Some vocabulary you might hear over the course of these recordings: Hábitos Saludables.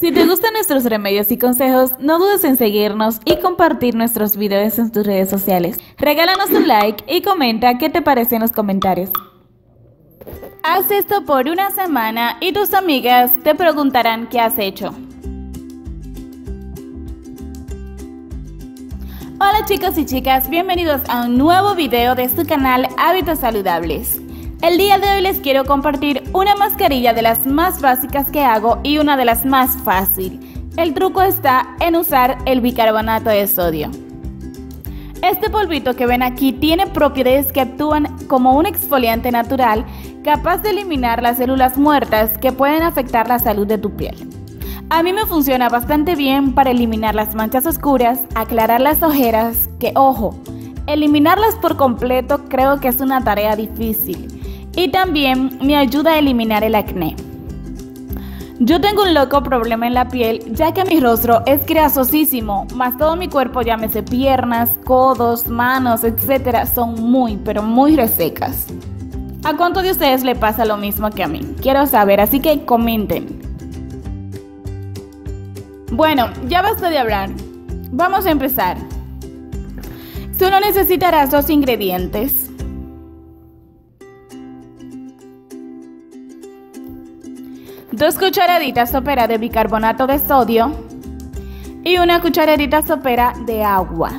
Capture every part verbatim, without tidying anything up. Si te gustan nuestros remedios y consejos, no dudes en seguirnos y compartir nuestros videos en tus redes sociales. Regálanos un like y comenta qué te parece en los comentarios. Haz esto por una semana y tus amigas te preguntarán qué has hecho. Hola chicos y chicas, bienvenidos a un nuevo video de su canal Hábitos Saludables. El día de hoy les quiero compartir una mascarilla de las más básicas que hago y una de las más fácil. El truco está en usar el bicarbonato de sodio. Este polvito que ven aquí tiene propiedades que actúan como un exfoliante natural, capaz de eliminar las células muertas que pueden afectar la salud de tu piel. A mí me funciona bastante bien para eliminar las manchas oscuras, aclarar las ojeras, que ojo, eliminarlas por completo creo que es una tarea difícil. Y también me ayuda a eliminar el acné. Yo tengo un loco problema en la piel, ya que mi rostro es grasosísimo, más todo mi cuerpo, llámese piernas, codos, manos, etcétera, son muy, pero muy resecas. ¿A cuántos de ustedes le pasa lo mismo que a mí? Quiero saber, así que comenten. Bueno, ya basta de hablar. Vamos a empezar. Solo necesitarás dos ingredientes. Dos cucharaditas sopera de bicarbonato de sodio y una cucharadita sopera de agua.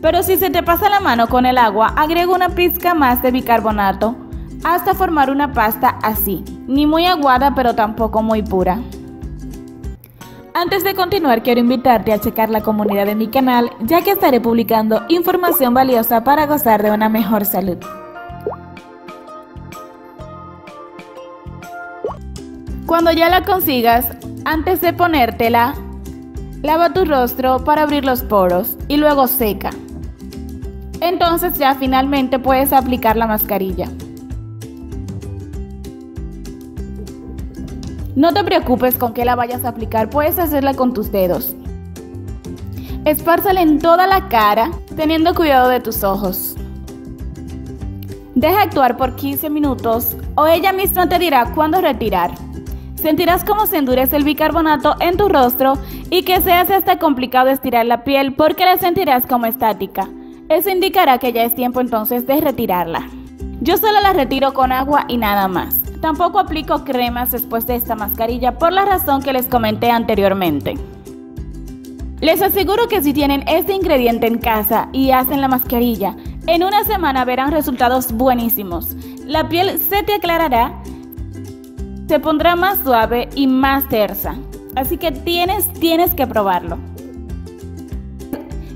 Pero si se te pasa la mano con el agua, agrega una pizca más de bicarbonato hasta formar una pasta así, ni muy aguada pero tampoco muy pura. Antes de continuar, quiero invitarte a checar la comunidad de mi canal, ya que estaré publicando información valiosa para gozar de una mejor salud. Cuando ya la consigas, antes de ponértela, lava tu rostro para abrir los poros y luego seca. Entonces ya finalmente puedes aplicar la mascarilla. No te preocupes con qué la vayas a aplicar, puedes hacerla con tus dedos. Espárzala en toda la cara, teniendo cuidado de tus ojos. Deja actuar por quince minutos o ella misma te dirá cuándo retirar. Sentirás cómo se endurece el bicarbonato en tu rostro y que se hace hasta complicado estirar la piel porque la sentirás como estática. Eso indicará que ya es tiempo entonces de retirarla. Yo solo la retiro con agua y nada más. Tampoco aplico cremas después de esta mascarilla por la razón que les comenté anteriormente. Les aseguro que si tienen este ingrediente en casa y hacen la mascarilla, en una semana verán resultados buenísimos. La piel se te aclarará, se pondrá más suave y más tersa. Así que tienes, tienes que probarlo.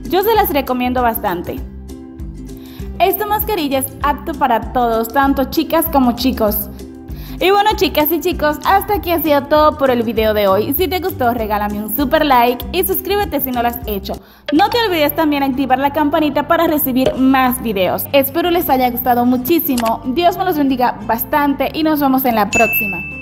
Yo se las recomiendo bastante. Esta mascarilla es apta para todos, tanto chicas como chicos. Y bueno chicas y chicos, hasta aquí ha sido todo por el video de hoy. Si te gustó, regálame un super like y suscríbete si no lo has hecho. No te olvides también activar la campanita para recibir más videos. Espero les haya gustado muchísimo, Dios me los bendiga bastante y nos vemos en la próxima.